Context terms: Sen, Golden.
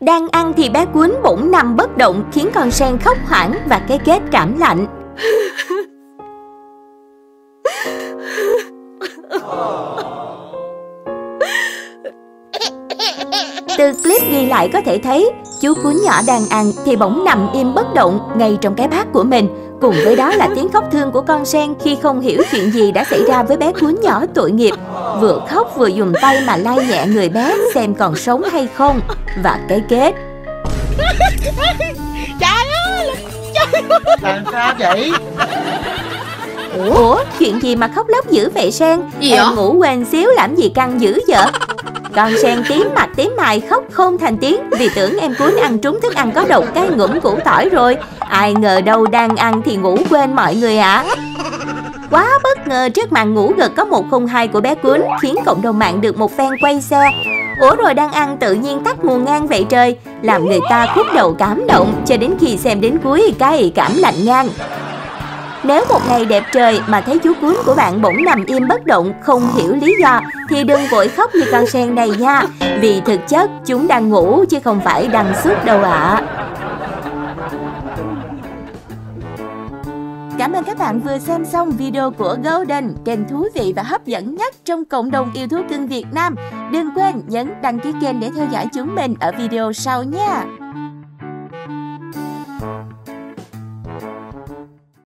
Đang ăn thì bé cuốn bỗng nằm bất động, khiến con sen khóc hoảng và cái kết cảm lạnh. Từ clip ghi lại có thể thấy, chú cuốn nhỏ đang ăn thì bỗng nằm im bất động ngay trong cái bát của mình. Cùng với đó là tiếng khóc thương của con sen khi không hiểu chuyện gì đã xảy ra với bé cuốn nhỏ tội nghiệp. Vừa khóc vừa dùng tay mà lay nhẹ người bé xem còn sống hay không. Và cái kết. Trời ơi! Làm sao vậy? Ủa? Chuyện gì mà khóc lóc dữ vậy Sen? Em ngủ quên xíu làm gì căng dữ vậy? Con sen tím mày khóc không thành tiếng vì tưởng em cuốn ăn trúng thức ăn có độc cái ngủm củ tỏi rồi. Ai ngờ đâu đang ăn thì ngủ quên mọi người ạ. Quá bất ngờ trước màn ngủ gật có 102 của bé cuốn khiến cộng đồng mạng được một phen quay xe. Ủa rồi đang ăn tự nhiên tắt nguồn ngang vậy trời, làm người ta khúc đầu cảm động cho đến khi xem đến cuối cái cảm lạnh ngang. Nếu một ngày đẹp trời mà thấy chú cuốn của bạn bỗng nằm im bất động không hiểu lý do thì đừng vội khóc như con sen này nha. Vì thực chất chúng đang ngủ chứ không phải đang sốt đâu ạ. Cảm ơn các bạn vừa xem xong video của Golden, kênh thú vị và hấp dẫn nhất trong cộng đồng yêu thú cưng Việt Nam. Đừng quên nhấn đăng ký kênh để theo dõi chúng mình ở video sau nha.